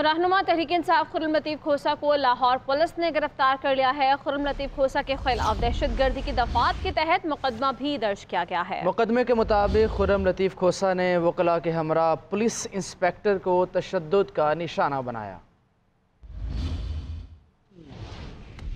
रहनुमा तहरीक इंसाफ खुर्म लतीफ़ खोसा को लाहौर पुलिस ने गिरफ्तार कर लिया है। खुर्म लतीफ़ खोसा के खिलाफ दहशतगर्दी की दफात के तहत मुकदमा भी दर्ज किया गया है। मुकदमे के मुताबिक खुर्म लतीफ़ खोसा ने वकला के हमरा पुलिस इंस्पेक्टर को तशद्दुद का निशाना बनाया।